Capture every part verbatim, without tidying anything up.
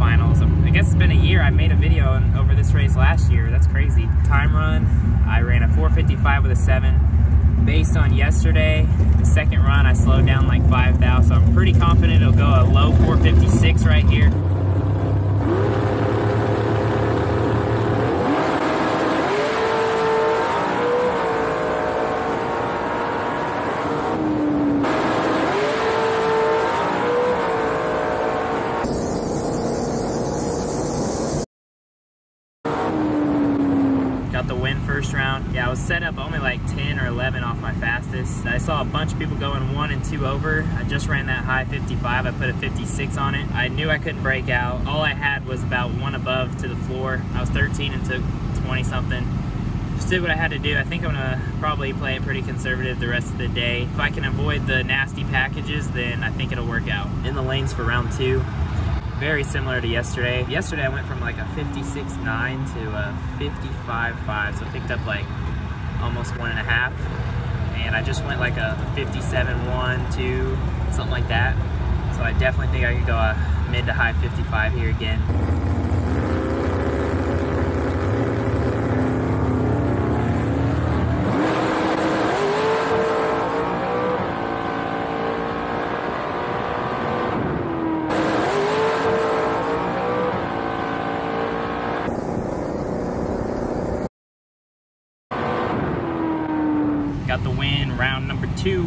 finals. I guess it's been a year. I made a video over this race last year. That's crazy. Time run, I ran a four fifty-five with a seven. Based on yesterday, the second run, I slowed down like five thou, so I'm pretty confident it'll go a low four fifty-six right here. Got the win first round. Yeah, I was set up only like ten or eleven off my fastest. I saw a bunch of people going one and two over. I just ran that high fifty-five. I put a fifty-six on it. I knew I couldn't break out. All I had was about one above to the floor. I was thirteen and took twenty something. Just did what I had to do. I think I'm gonna probably play it pretty conservative the rest of the day. If I can avoid the nasty packages, then I think it'll work out. In the lanes for round two. Very similar to yesterday. Yesterday I went from like a fifty-six nine to a fifty-five five, so I picked up like almost one and a half. And I just went like a fifty-seven one, two, something like that. So I definitely think I could go a mid to high fifty-five here again. Got the win, round number two.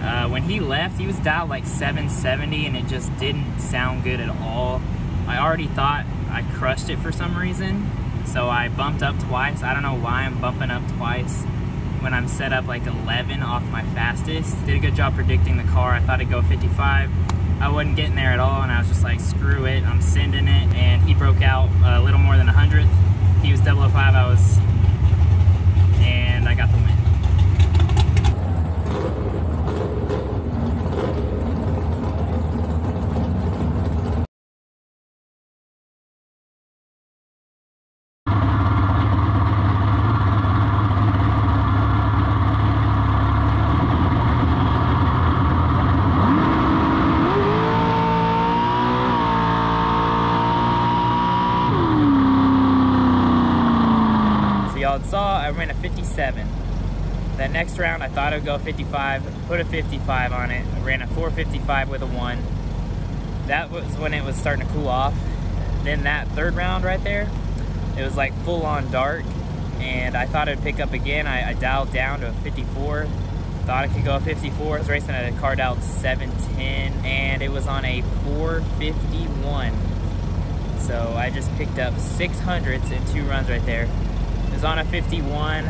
Uh, when he left, he was dialed like seven seventy and it just didn't sound good at all. I already thought I crushed it for some reason, so I bumped up twice. I don't know why I'm bumping up twice when I'm set up like eleven off my fastest. Did a good job predicting the car. I thought it'd go fifty-five. I wasn't getting there at all and I was just like, screw it, I'm sending it. And he broke out a little more than a hundredth. He was double oh five, I was, and I got the win. Saw I ran a fifty-seven. That next round I thought it would go fifty-five, put a fifty-five on it. I ran a four fifty-five with a one. That was when it was starting to cool off. Then that third round right there, it was like full on dark and I thought it would pick up again. I, I dialed down to a fifty-four, thought it could go a fifty-four. I was racing at a car dialed seven ten and it was on a four fifty-one. So I just picked up six hundredths in two runs right there. It was on a fifty-one.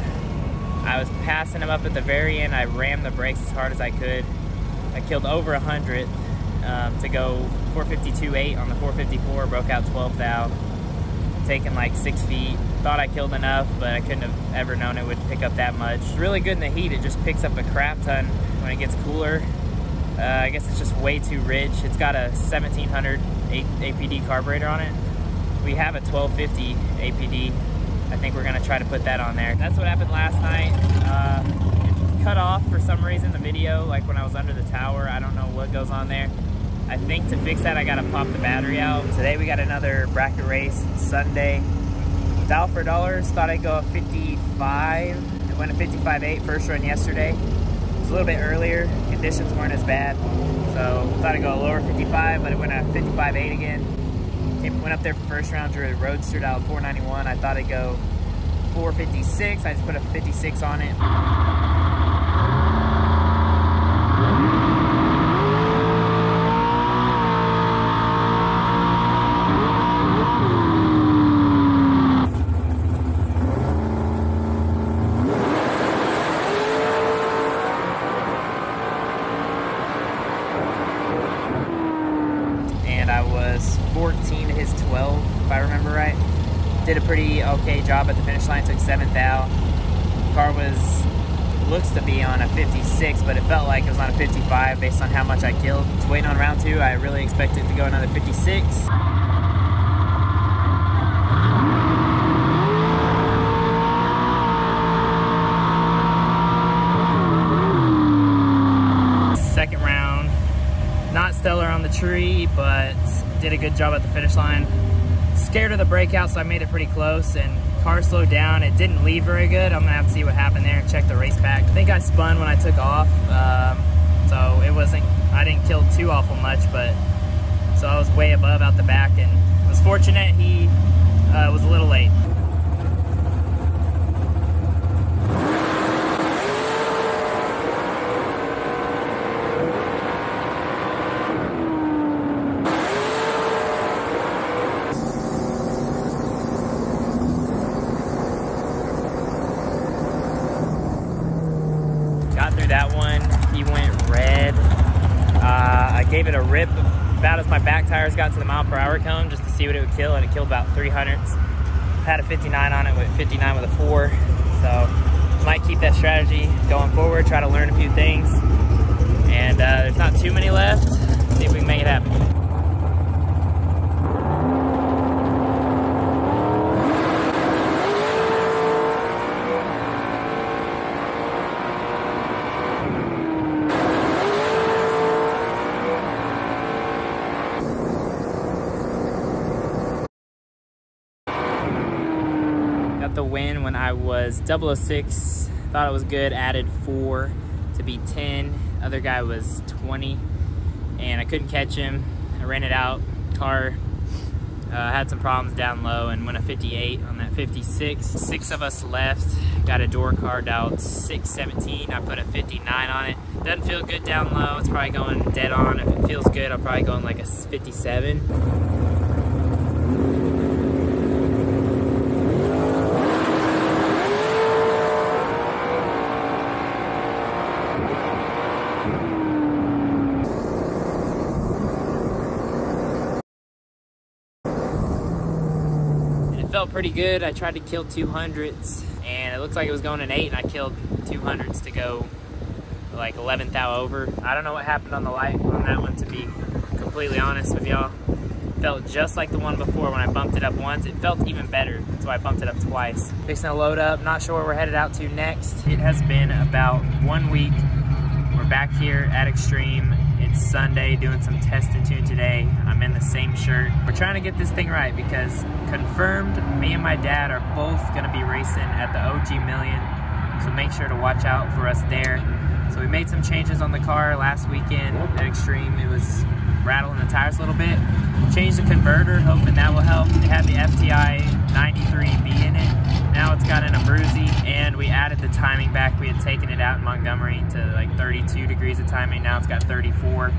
I was passing him up at the very end. I rammed the brakes as hard as I could. I killed over a hundredth um, to go four fifty-two eight on the four fifty-four, broke out twelve thou, taking like six feet. Thought I killed enough, but I couldn't have ever known it would pick up that much. Really good in the heat. It just picks up a crap ton when it gets cooler. Uh, I guess it's just way too rich. It's got a seventeen hundred A P D carburetor on it. We have a twelve fifty A P D. I think we're gonna try to put that on there. That's what happened last night. Uh, it cut off for some reason, the video, like when I was under the tower. I don't know what goes on there. I think to fix that, I gotta pop the battery out. Today we got another bracket race, it's Sunday. Dial for dollars, thought I'd go a fifty-five. It went a fifty-five eight, first run yesterday. It was a little bit earlier, conditions weren't as bad. So thought I'd go a lower fifty-five, but it went a fifty-five eight again. Went up there for first round, drew a roadster dial four ninety-one. I thought it'd go four fifty-six. I just put a fifty-six on it. I was fourteen, his twelve, if I remember right. Did a pretty okay job at the finish line, took seven thou. Car was, looks to be on a fifty-six, but it felt like it was on a fifty-five based on how much I killed. It's waiting on round two, I really expected to go another fifty-six. Second round, not stellar on the tree, but did a good job at the finish line. Scared of the breakout, so I made it pretty close, and car slowed down. It didn't leave very good. I'm gonna have to see what happened there and check the race back. I think I spun when I took off, um, so it wasn't, I didn't kill too awful much, but so I was way above out the back, and it was fortunate he uh, was a little late. That one, he went red. Uh, I gave it a rip about as my back tires got to the mile per hour cone just to see what it would kill, and it killed about three hundredths. Had a fifty-nine on it, with fifty-nine with a four. So might keep that strategy going forward, try to learn a few things. And uh, there's not too many left. See if we can make it happen. The win when I was double oh six, thought it was good, added four to be ten, other guy was twenty, and I couldn't catch him. I ran it out, car uh, had some problems down low and went a fifty-eight on that fifty-six. Six of us left, got a door card out six seventeen, I put a fifty-nine on it. Doesn't feel good down low, it's probably going dead on. If it feels good, I'll probably go in like a fifty-seven. Felt pretty good. I tried to kill two hundredths, and it looks like it was going an eight, and I killed two hundredths to go like eleventh out over. I don't know what happened on the light on that one, to be completely honest with y'all. Felt just like the one before when I bumped it up once. It felt even better, so I bumped it up twice. Fixing to load up, not sure where we're headed out to next. It has been about one week. We're back here at Extreme. It's Sunday, doing some test and tune today. I'm in the same shirt. We're trying to get this thing right because confirmed, me and my dad are both gonna be racing at the O G Million. So make sure to watch out for us there. So we made some changes on the car last weekend at Extreme. It was rattling the tires a little bit. Changed the converter, hoping that will help. It had the F T I ninety-three B in it. Now it's got an Abruzzi, and we added the timing back. We had taken it out in Montgomery to like thirty-two degrees of timing. Now it's got thirty-four.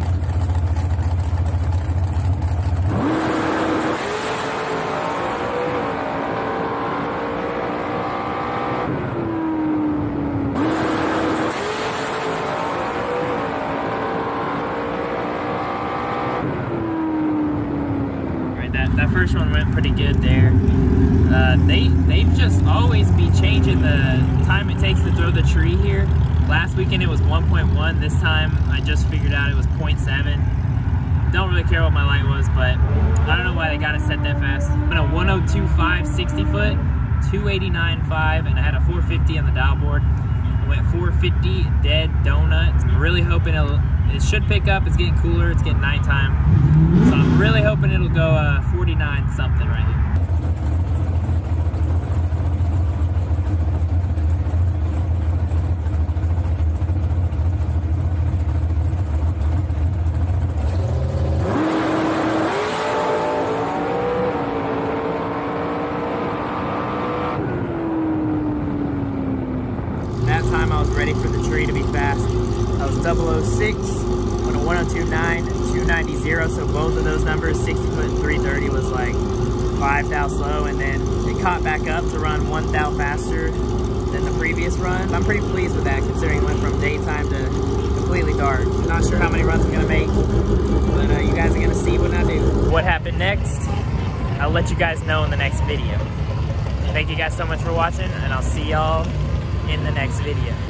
That first one went pretty good there. Uh, they they just always be changing the time it takes to throw the tree here. Last weekend it was one point one. This time I just figured out it was zero point seven. Don't really care what my light was, but I don't know why they got it set that fast. I'm a one oh two point five sixty foot, two eighty-nine point five, and I had a four fifty on the dial board. I went four fifty dead donuts. I'm really hoping it'll, it should pick up. It's getting cooler. It's getting nighttime. So I'm really hoping it'll go uh, forty-nine something right here. That time I was ready for the tree to be fast. I was double oh six on a one oh two point nine, two ninety, so both of those numbers, sixty foot and three thirty, was like five thou slow, and then it caught back up to run one thou faster than the previous run. I'm pretty pleased with that, considering it went from daytime to completely dark. Not sure how many runs I'm going to make, but uh, you guys are going to see what I do. What happened next, I'll let you guys know in the next video. Thank you guys so much for watching, and I'll see y'all in the next video.